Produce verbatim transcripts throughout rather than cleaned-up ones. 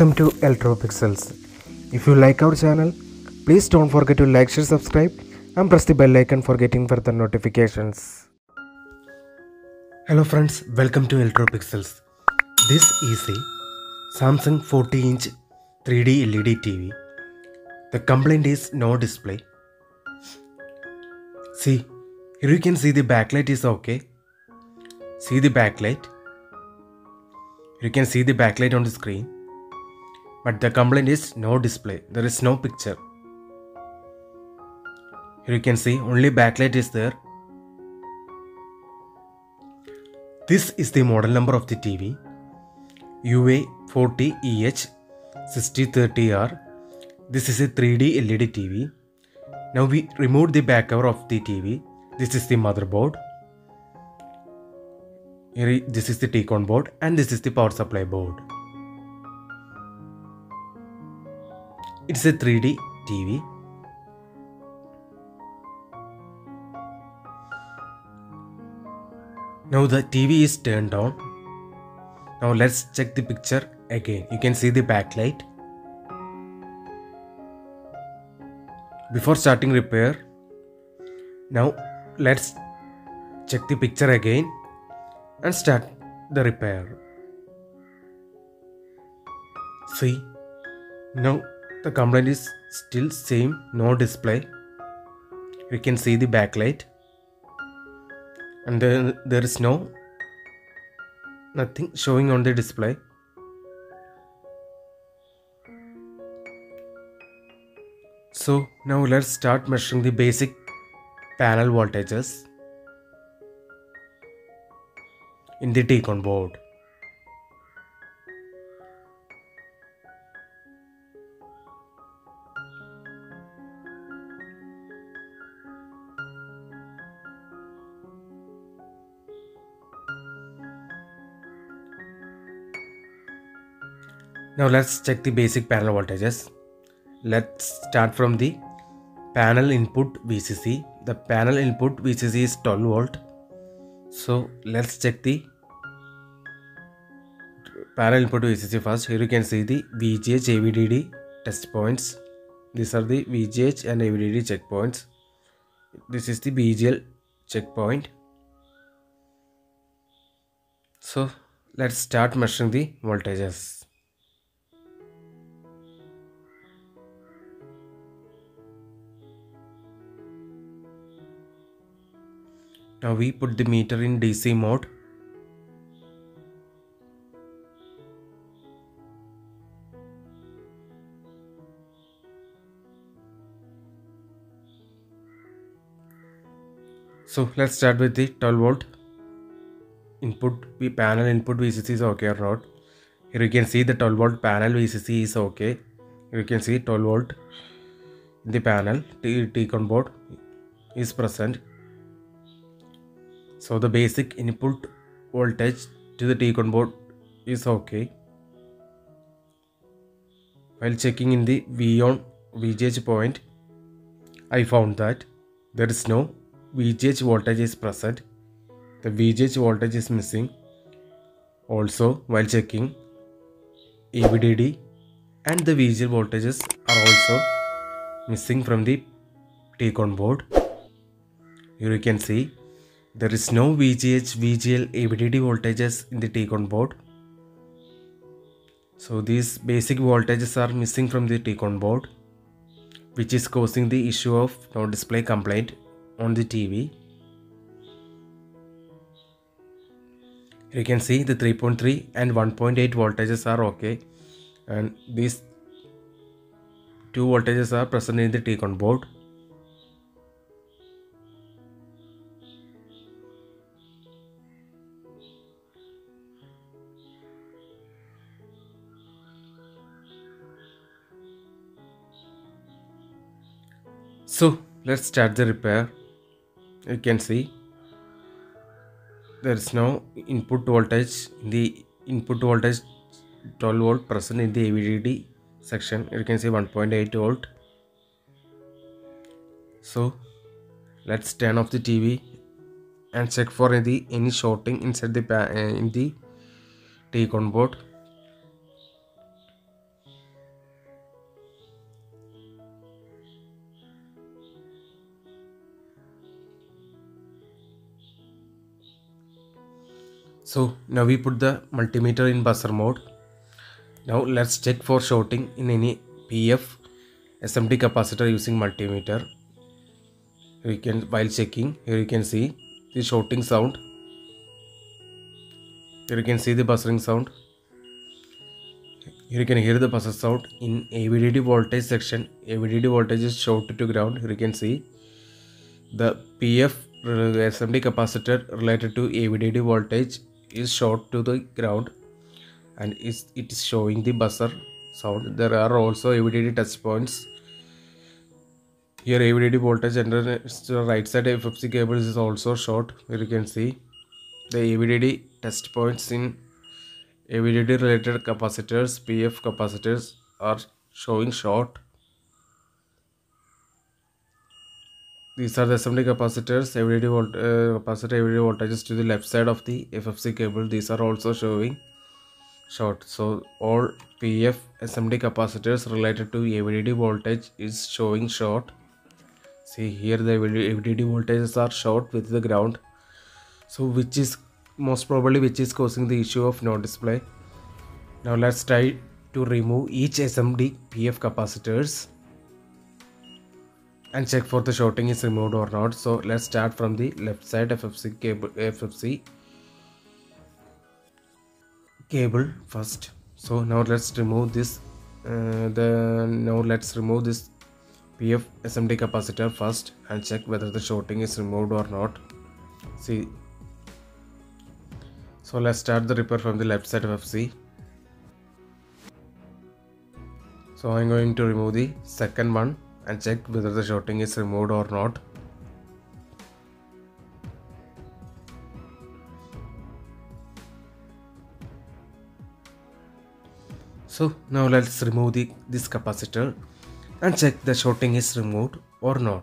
Welcome to Electro Pixels. If you like our channel, please don't forget to like, share, subscribe and press the bell icon for getting further notifications. Hello friends, welcome to Electro Pixels. This is a Samsung forty inch three D L E D T V. The complaint is no display. See, here you can see the backlight is okay. See the backlight. You can see the backlight on the screen. But the complaint is no display. There is no picture. Here you can see only backlight is there. This is the model number of the T V. U A four zero E H six zero three zero R. This is a three D L E D T V. Now we remove the back cover of the T V. This is the motherboard. Here, this is the T-Con board and this is the power supply board. It's a three D T V. Now the T V is turned on. Now let's check the picture again. You can see the backlight. Before starting repair, now let's check the picture again and start the repair. See, now the complaint is still same, no display. We can see the backlight and then there is no nothing showing on the display. So now let's start measuring the basic panel voltages in the T-Con board. Now let's check the basic panel voltages. Let's start from the panel input V C C. The panel input V C C is twelve volt. So let's check the panel input V C C first. Here you can see the V G H, A V D D test points. These are the V G H and A V D D checkpoints. This is the V G L checkpoint. So let's start measuring the voltages. Now we put the meter in D C mode. So let's start with the twelve volt input. The panel input V C C is okay or not. Here you can see the twelve volt panel V C C is okay. You can see twelve volt in the panel T-Con board is present. So the basic input voltage to the T-Con board is okay. While checking in the V on V G H point, I found that there is no V G H voltage is present. The V G H voltage is missing. Also, while checking A V D D and the V G L voltages are also missing from the T-Con board. Here you can see. There is no V G H, V G L, A V D D voltages in the T-Con board. So these basic voltages are missing from the T-Con board, which is causing the issue of no display complaint on the T V. You can see the three point three and one point eight voltages are okay, and these two voltages are present in the T-Con board. So let's start the repair. You can see there is no input voltage. The input voltage twelve volt present in the A V D D section. You can see one point eight volt. So let's turn off the T V and check for any, any shorting inside the uh, in the T-Con board. So now we put the multimeter in buzzer mode. Now let's check for shorting in any P F S M D capacitor using multimeter. Here you can, while checking, here you can see the shorting sound. Here you can see the buzzing sound. Here you can hear the buzzer sound in A V D D voltage section. A V D D voltage is shorted to ground. Here you can see the P F S M D capacitor related to A V D D voltage is short to the ground, and it is showing the buzzer sound. There are also A V D D touch points. Here A V D D voltage under the right side F F C cables is also short. Here you can see the A V D D touch points in A V D D related capacitors, P F capacitors, are showing short. These are the S M D capacitors, A V D D volt, uh, capacitor, A V D D voltages to the left side of the F F C cable. These are also showing short. So all P F S M D capacitors related to A V D D voltage is showing short. See here the A V D D voltages are short with the ground. So which is most probably which is causing the issue of no display. Now let's try to remove each S M D P F capacitors and check for the shorting is removed or not. So let's start from the left side F F C cable, F F C cable first. So now let's remove this. Uh, the now let's remove this P F S M D capacitor first and check whether the shorting is removed or not. See. So let's start the repair from the left side of F F C. So I'm going to remove the second one and check whether the shorting is removed or not. So now let's remove the, this capacitor and check the shorting is removed or not.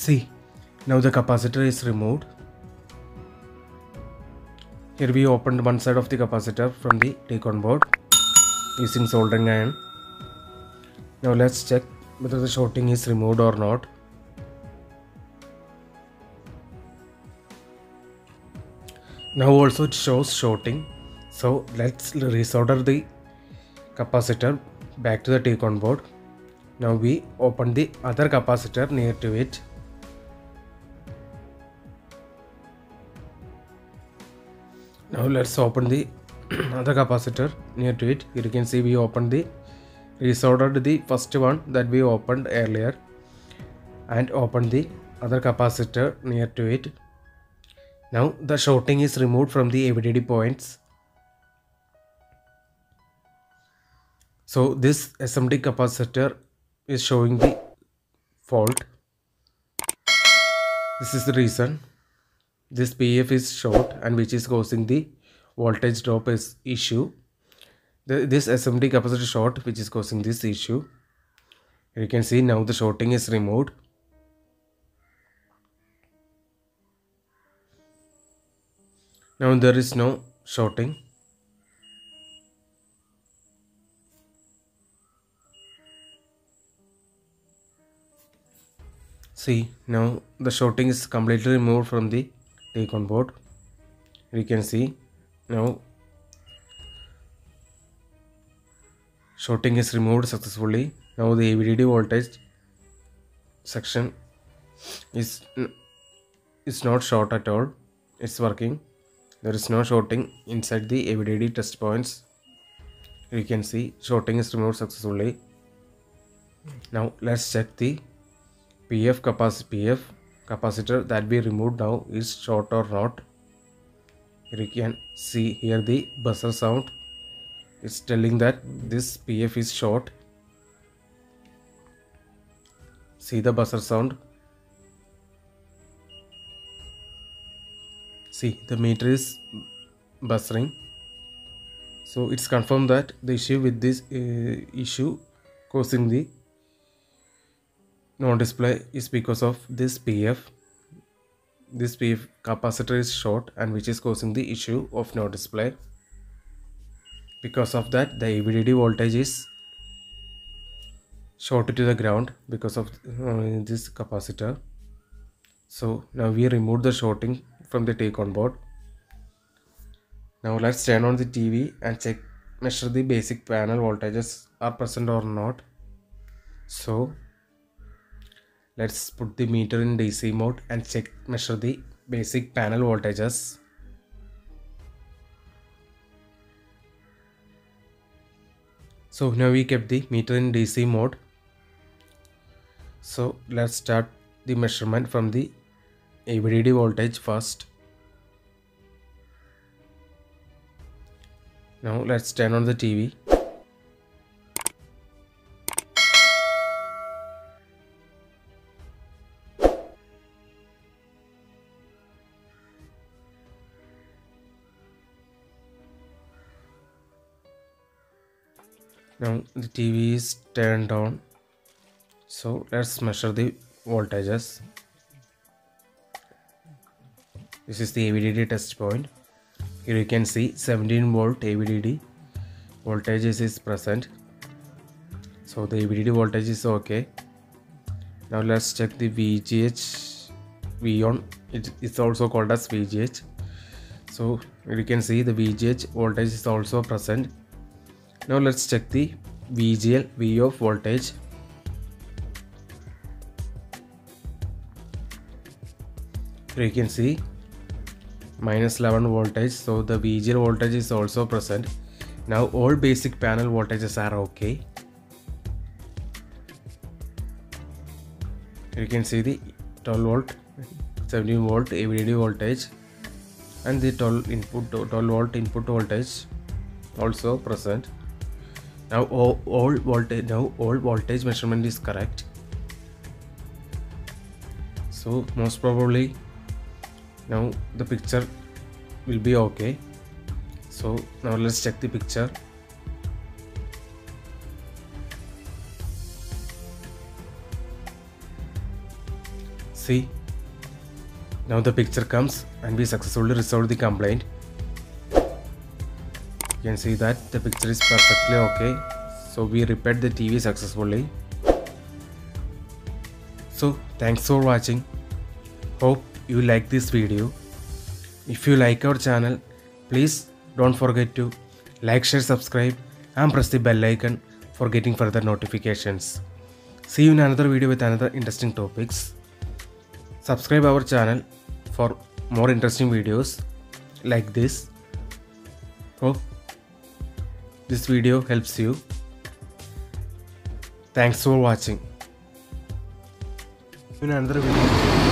See, now the capacitor is removed. Here we opened one side of the capacitor from the T-Con board using soldering iron. Now let's check whether the shorting is removed or not. Now also it shows shorting. So let's resolder the capacitor back to the T-Con board. Now we open the other capacitor near to it. Now let's open the other capacitor near to it. Here you can see we opened the resoldered the first one that we opened earlier and opened the other capacitor near to it. Now the shorting is removed from the A V D D points. So this S M D capacitor is showing the fault. This is the reason. This P F is short and which is causing the voltage drop is issue. The, this S M D capacitor short which is causing this issue. You can see now the shorting is removed. Now there is no shorting. See, now the shorting is completely removed from the T-Con board. You can see now shorting is removed successfully. Now the A V D D voltage section is is not short at all. It's working. There is no shorting inside the A V D D test points. You can see shorting is removed successfully. Now let's check the P F capacitor. P F capacitor that we removed now is short or not. Here you can see here the buzzer sound. It's telling that this P F is short. See the buzzer sound. See, the meter is buzzing. So it's confirmed that the issue with this uh, issue causing the non-display is because of this P F. This P F capacitor is short, and which is causing the issue of no display. Because of that, the A V D D voltage is shorted to the ground because of uh, this capacitor. So now we remove the shorting from the T-Con board. Now let's turn on the T V and check, measure the basic panel voltages are present or not. So let's put the meter in D C mode and check, measure the basic panel voltages. So now we kept the meter in D C mode. So let's start the measurement from the A V D D voltage first. Now let's turn on the T V. Now the T V is turned on, so let's measure the voltages. This is the A V D D test point. Here you can see seventeen volt A V D D voltages is present. So the A V D D voltage is okay. Now let's check the V G H. V on, it is also called as V G H. So here you can see the V G H voltage is also present. Now let's check the V G L, V of voltage. Here you can see minus eleven voltage, so the V G L voltage is also present. Now all basic panel voltages are okay. Here you can see the twelve volt, seventeen volt A V D D voltage and the twelve input twelve volt input voltage also present. Now all, all voltage now all voltage measurement is correct. So most probably now the picture will be okay. So now let's check the picture. See, now the picture comes and we successfully resolved the complaint. You can see that the picture is perfectly okay. So we repaired the T V successfully. So thanks for watching. Hope you like this video. If you like our channel, please don't forget to like, share, subscribe and press the bell icon for getting further notifications. See you in another video with another interesting topics. Subscribe our channel for more interesting videos like this. Hope this video helps you. Thanks for watching. In another video.